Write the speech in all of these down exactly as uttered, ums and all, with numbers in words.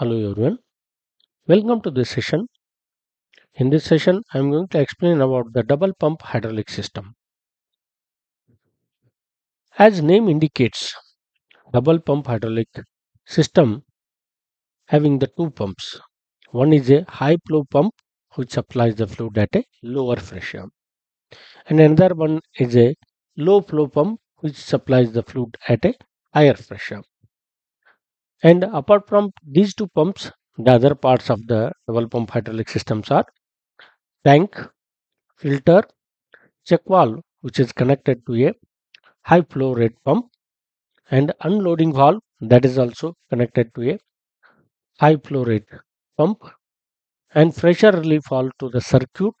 Hello everyone. Welcome to this session. In this session, I am going to explain about the double pump hydraulic system. As name indicates, double pump hydraulic system having the two pumps. One is a high flow pump which supplies the fluid at a lower pressure, and another one is a low flow pump which supplies the fluid at a higher pressure. And apart from these two pumps, the other parts of the double pump hydraulic systems are tank, filter, check valve which is connected to a high flow rate pump, and unloading valve that is also connected to a high flow rate pump, and pressure relief valve to the circuit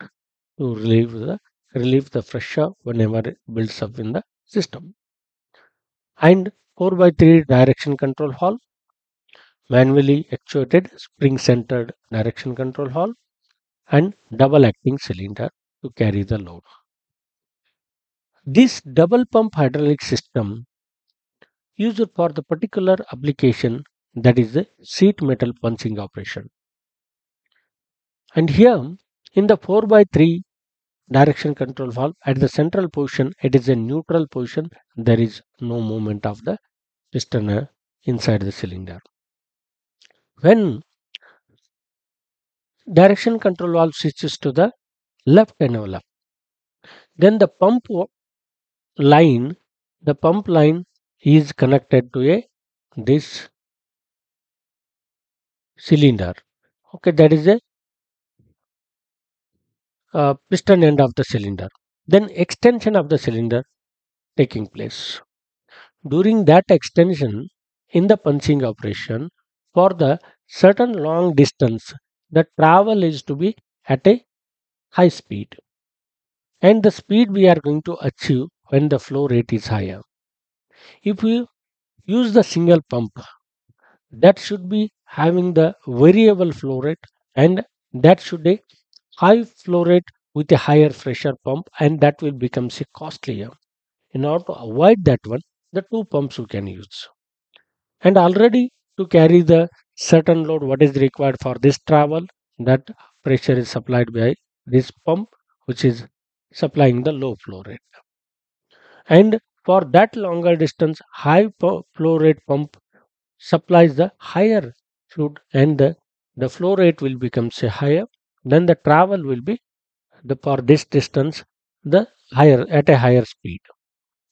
to relieve the, relieve the pressure whenever it builds up in the system, and four by three direction control valve, manually actuated spring-centered direction control valve, and double-acting cylinder to carry the load. This double pump hydraulic system used for the particular application, that is the sheet metal punching operation. And here in the four by three direction control valve, at the central position, it is a neutral position, there is no movement of the piston inside the cylinder. When direction control valve switches to the left envelope, then the pump line, the pump line is connected to a this cylinder. Okay, that is a uh, piston end of the cylinder. Then extension of the cylinder taking place. During that extension in the punching operation, for the certain long distance, the travel is to be at a high speed, and the speed we are going to achieve when the flow rate is higher. If we use the single pump, that should be having the variable flow rate, and that should be high flow rate with a higher pressure pump, and that will become costlier. In order to avoid that one, the two pumps we can use. And already to carry the certain load, what is required for this travel, that pressure is supplied by this pump which is supplying the low flow rate. And for that longer distance, high flow rate pump supplies the higher fluid, and the, the flow rate will become say higher. Then the travel will be the for this distance the higher at a higher speed.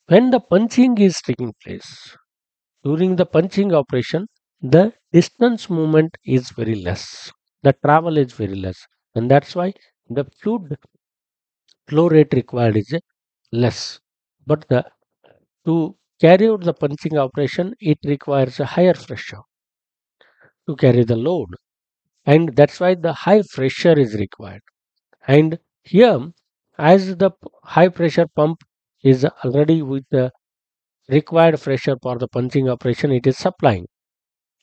When the punching is taking place, during the punching operation, the distance movement is very less, the travel is very less, and that's why the fluid flow rate required is less. But the to carry out the punching operation, it requires a higher pressure to carry the load, and that's why the high pressure is required. And here, as the high pressure pump is already with the required pressure for the punching operation, it is supplying.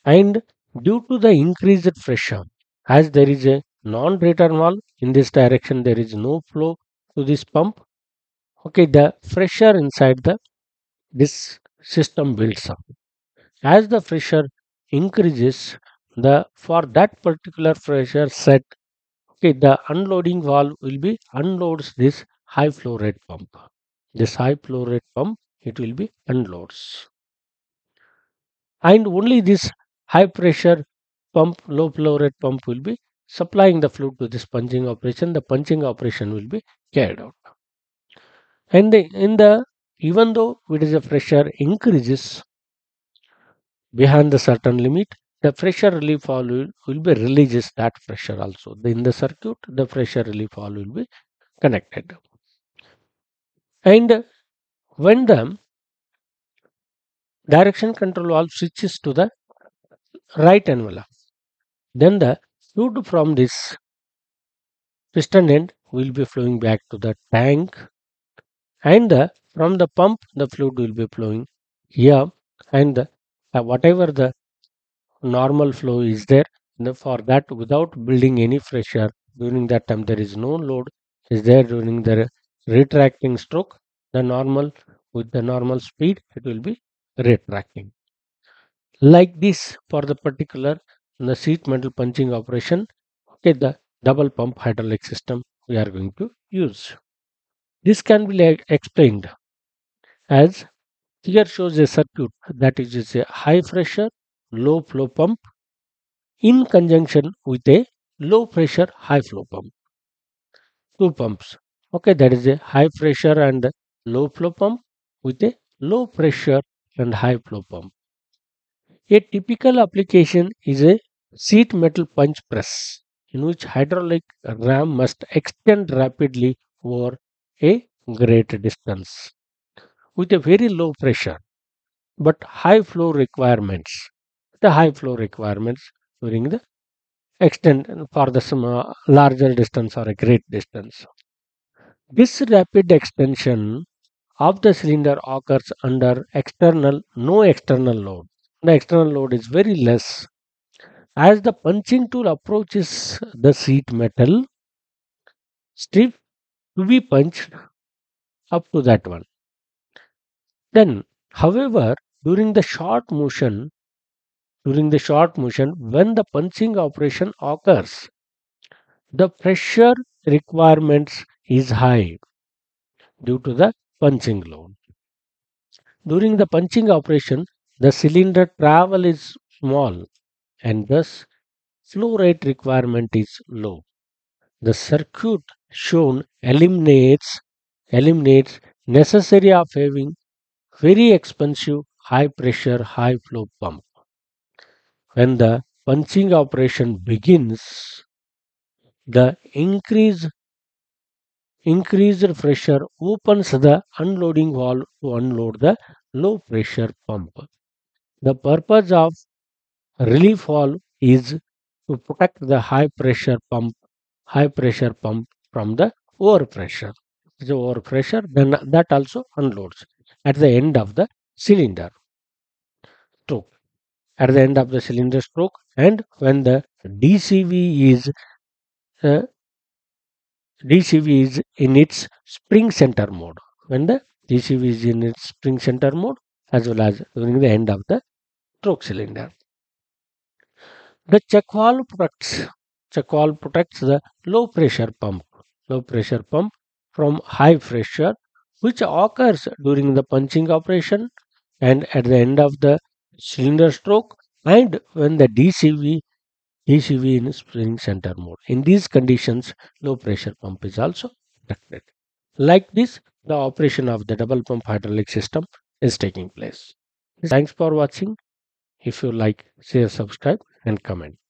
And due to the increased pressure, as there is a non-return valve in this direction, there is no flow to this pump. Okay, the pressure inside the this system builds up. As the pressure increases, the for that particular pressure set, okay, the unloading valve will be unloads this high flow rate pump. This high flow rate pump, it will be unloads, and only this high pressure pump, low flow rate pump will be supplying the fluid to this punching operation. The punching operation will be carried out. And the, in the even though it is a pressure increases behind the certain limit, the pressure relief valve will, will be releases that pressure also. In the circuit, the pressure relief valve will be connected. And when the direction control valve switches to the right envelope, then the fluid from this piston end will be flowing back to the tank, and the, from the pump the fluid will be flowing here, and the, uh, whatever the normal flow is there, the, for that without building any pressure, during that time there is no load is there. During the retracting stroke, the normal with the normal speed it will be retracting. Like this for the particular in the sheet metal punching operation, okay, the double pump hydraulic system we are going to use. This can be like explained as here shows a circuit that is a high pressure, low flow pump in conjunction with a low pressure, high flow pump. Two pumps. Okay, that is a high pressure and low flow pump with a low pressure and high flow pump. A typical application is a sheet metal punch press in which hydraulic ram must extend rapidly over a great distance with a very low pressure but high flow requirements. The high flow requirements during the extend for the some larger distance or a great distance. This rapid extension of the cylinder occurs under external, no external load. The external load is very less. As the punching tool approaches the sheet metal strip to be punched up to that one. Then, however, during the short motion, during the short motion, when the punching operation occurs, the pressure requirements is high due to the punching load. During the punching operation, the cylinder travel is small and thus flow rate requirement is low. The circuit shown eliminates eliminates necessary of having very expensive high pressure, high flow pump. When the punching operation begins, the increase increased pressure opens the unloading valve to unload the low pressure pump. The purpose of relief valve is to protect the high pressure pump, high pressure pump from the overpressure. The overpressure, then that also unloads at the end of the cylinder stroke. At the end of the cylinder stroke, and when the D C V is uh, D C V is in its spring center mode, when the D C V is in its spring center mode, as well as during the end of the stroke cylinder. The check valve protects check valve protects the low pressure pump, low pressure pump from high pressure, which occurs during the punching operation and at the end of the cylinder stroke and when the D C V D C V in spring center mode. In these conditions, low pressure pump is also protected. Like this, the operation of the double pump hydraulic system is taking place. Thanks for watching. If you like, share, subscribe and comment.